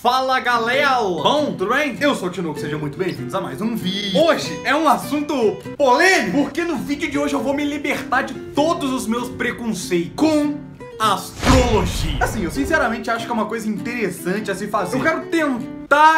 Fala galera! Bom, tudo bem? Eu sou o Tinocando, sejam muito bem-vindos a mais um vídeo. Hoje é um assunto polêmico, porque no vídeo de hoje eu vou me libertar de todos os meus preconceitos com astrologia. Assim, eu sinceramente acho que é uma coisa interessante a se fazer. Eu quero tentar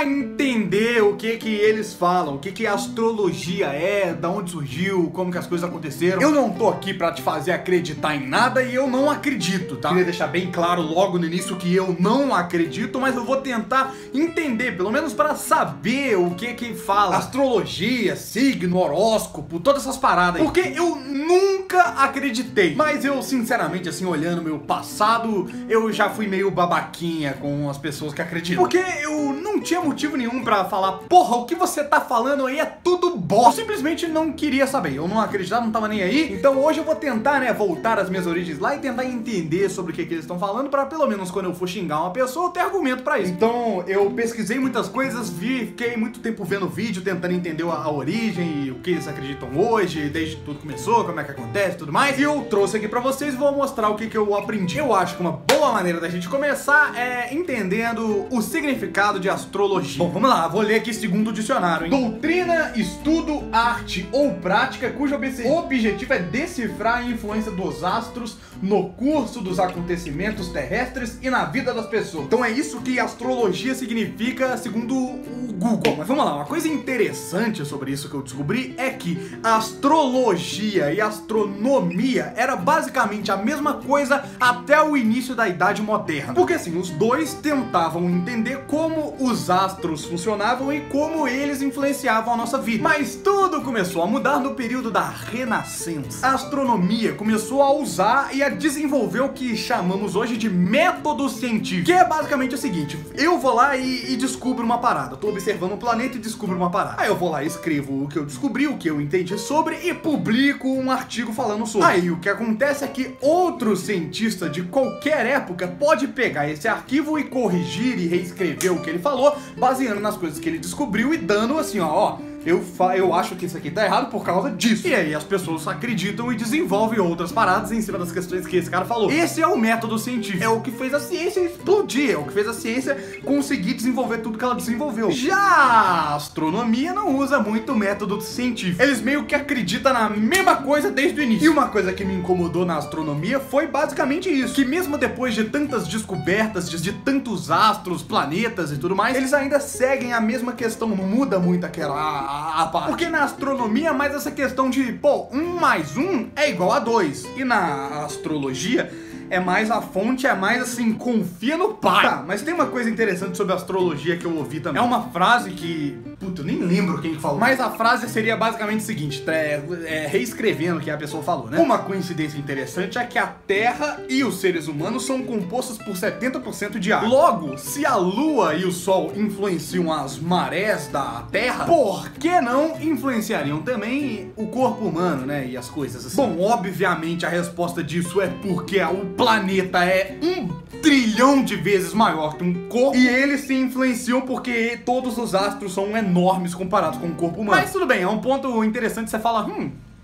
entender o que que eles falam, o que que a astrologia é, da onde surgiu, como que as coisas aconteceram. Eu não tô aqui pra te fazer acreditar em nada e eu não acredito, tá? Queria deixar bem claro logo no início que eu não acredito, mas eu vou tentar entender, pelo menos pra saber o que que fala. Astrologia, signo, horóscopo, todas essas paradas aí. Porque eu nunca acreditei, mas eu sinceramente, assim, olhando meu passado, eu já fui meio babaquinha com as pessoas que acreditam. Porque eu não tinha motivo nenhum pra falar, porra, o que você tá falando aí é tudo bosta. Eu simplesmente não queria saber, eu não acreditava, não tava nem aí. Então hoje eu vou tentar, né, voltar às minhas origens lá e tentar entender sobre o que eles estão falando, pra pelo menos quando eu for xingar uma pessoa, eu ter argumento pra isso. Então eu pesquisei muitas coisas, fiquei muito tempo vendo vídeo, tentando entender a origem e o que eles acreditam hoje, desde que tudo começou, como é que acontece e tudo mais. E eu trouxe aqui pra vocês, vou mostrar o que eu aprendi. Eu acho que uma boa maneira da gente começar é entendendo o significado de astrologia. Bom, vamos lá, vou ler aqui segundo o dicionário, hein? Doutrina, estudo, arte ou prática cujo objetivo é decifrar a influência dos astros no curso dos acontecimentos terrestres e na vida das pessoas. Então é isso que astrologia significa segundo o Google. Mas vamos lá, uma coisa interessante sobre isso que eu descobri é que astrologia e astronomia era basicamente a mesma coisa até o início da Idade Moderna. Porque assim, os dois tentavam entender como os astros funcionavam e como eles influenciavam a nossa vida. Mas tudo começou a mudar no período da Renascença. A astronomia começou a usar e a desenvolver o que chamamos hoje de método científico, que é basicamente o seguinte: eu vou lá e descubro uma parada, eu tô observando o planeta e descubro uma parada, aí eu vou lá e escrevo o que eu descobri, o que eu entendi sobre e publico um artigo falando sobre. Aí o que acontece é que outro cientista de qualquer época pode pegar esse arquivo e corrigir e reescrever o que ele falou, baseando nas coisas que ele descobriu e dando assim, ó, eu acho que isso aqui tá errado por causa disso. E aí as pessoas acreditam e desenvolvem outras paradas em cima das questões que esse cara falou. Esse é o método científico. É o que fez a ciência explodir, é o que fez a ciência conseguir desenvolver tudo que ela desenvolveu. Já a astronomia não usa muito o método científico. Eles meio que acreditam na mesma coisa desde o início. E uma coisa que me incomodou na astronomia foi basicamente isso, que mesmo depois de tantas descobertas, de tantos astros, planetas e tudo mais, eles ainda seguem a mesma questão, não muda muito aquela... Porque na astronomia mais essa questão de, pô, 1 mais 1 é igual a 2. E na astrologia é mais a fonte, é mais assim, confia no pai. Tá, mas tem uma coisa interessante sobre astrologia que eu ouvi também. É uma frase que, puta, eu nem lembro quem falou, mas a frase seria basicamente o seguinte, reescrevendo o que a pessoa falou, né? Uma coincidência interessante é que a Terra e os seres humanos são compostos por 70% de ar. Logo, se a Lua e o Sol influenciam as marés da Terra, por que não influenciariam também o corpo humano, né? E as coisas assim. Bom, obviamente a resposta disso é porque o planeta é 1 trilhão de vezes maior que um corpo e eles se influenciam porque todos os astros são enormes comparados com o corpo humano. Mas tudo bem, é um ponto interessante, você fala,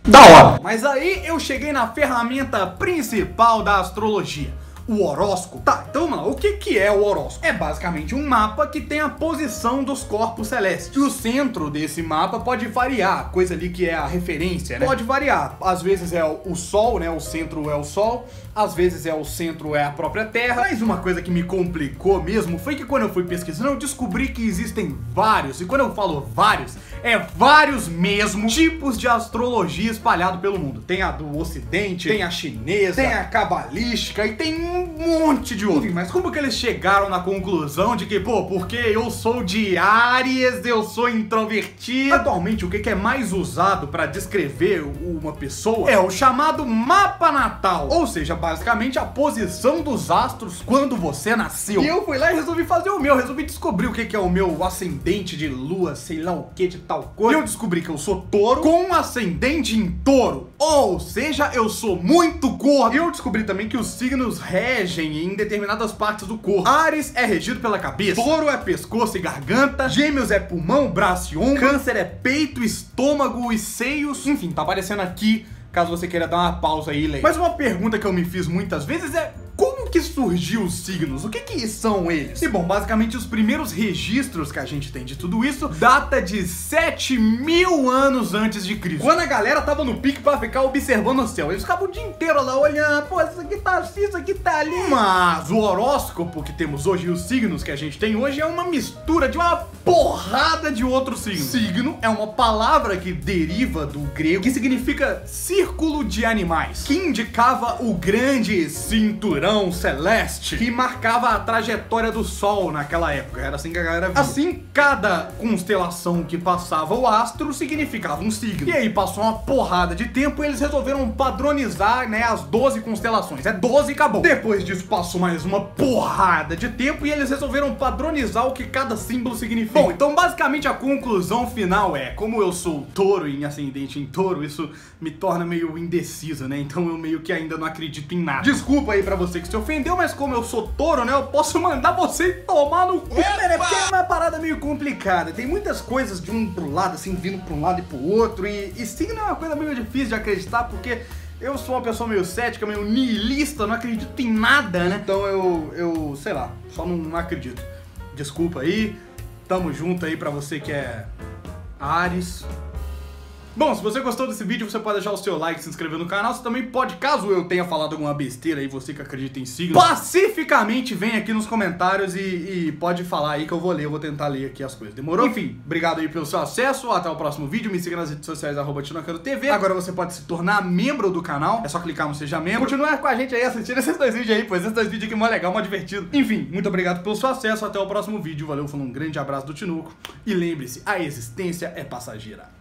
da hora. Mas aí eu cheguei na ferramenta principal da astrologia, o horóscopo. Tá, então vamos lá, o que é o horóscopo? É basicamente um mapa que tem a posição dos corpos celestes. E o centro desse mapa pode variar, coisa ali que é a referência, né? Pode variar, às vezes é o Sol, né, o centro é o Sol, às vezes é o centro é a própria Terra. Mas uma coisa que me complicou mesmo foi que quando eu fui pesquisando eu descobri que existem vários, e quando eu falo vários, é vários mesmo tipos de astrologia espalhado pelo mundo. Tem a do Ocidente, tem a chinesa, tem a cabalística e tem um monte de outro. Enfim, mas como que eles chegaram na conclusão de que, pô, porque eu sou de Áries, eu sou introvertido? Atualmente, o que é mais usado pra descrever uma pessoa é o chamado mapa natal, ou seja, basicamente a posição dos astros quando você nasceu. E eu fui lá e resolvi fazer o meu, resolvi descobrir o que é o meu ascendente de lua, sei lá o que de tal coisa. E eu descobri que eu sou touro com um ascendente em touro, ou seja, eu sou muito gordo. E eu descobri também que os signos regem em determinadas partes do corpo. Áries é regido pela cabeça, touro é pescoço e garganta, gêmeos é pulmão, braço e ombro, câncer é peito, estômago e seios. Enfim, tá aparecendo aqui, caso você queira dar uma pausa aí, leia. Mas uma pergunta que eu me fiz muitas vezes é: como que surgiu os signos? O que que são eles? E bom, basicamente os primeiros registros que a gente tem de tudo isso data de 7.000 anos antes de Cristo. Quando a galera tava no pique pra ficar observando o céu, eles ficavam o dia inteiro lá olhando, pô, isso aqui tá assim, isso aqui tá ali. Mas o horóscopo que temos hoje e os signos que a gente tem hoje é uma mistura de uma porrada de outros signos. Signo é uma palavra que deriva do grego, que significa círculo de animais, que indicava o grande cinturão celeste que marcava a trajetória do sol naquela época. Era assim que a galera via. Assim, cada constelação que passava o astro significava um signo. E aí passou uma porrada de tempo e eles resolveram padronizar, né, as 12 constelações. É 12 e acabou. Depois disso passou mais uma porrada de tempo e eles resolveram padronizar o que cada símbolo significa. Bom, então basicamente a conclusão final é, como eu sou touro em ascendente em touro, isso me torna meio indeciso, né? Então eu meio que ainda não acredito em nada. Desculpa aí pra você que se ofendeu, mas como eu sou touro, né, eu posso mandar você tomar no cu, né? Porque é uma parada meio complicada. Tem muitas coisas de um pro lado, assim, vindo pra um lado e pro outro. E signo é uma coisa meio difícil de acreditar, porque eu sou uma pessoa meio cética, meio nihilista, não acredito em nada, né? Então eu sei lá, só não acredito. Desculpa aí, tamo junto aí pra você que é Áries. Bom, se você gostou desse vídeo, você pode deixar o seu like, se inscrever no canal. Você também pode, caso eu tenha falado alguma besteira aí, você que acredita em signos, pacificamente vem aqui nos comentários e pode falar aí que eu vou ler, eu vou tentar ler aqui as coisas, demorou? Enfim, obrigado aí pelo seu acesso, até o próximo vídeo, me siga nas redes sociais, @Tinocando TV. Agora você pode se tornar membro do canal, é só clicar no Seja Membro. Continua com a gente aí assistindo esses dois vídeos aí, pois esses dois vídeos aqui é mó legal, mó divertido. Enfim, muito obrigado pelo seu acesso, até o próximo vídeo, valeu, falou, um grande abraço do Tinôco e lembre-se, a existência é passageira.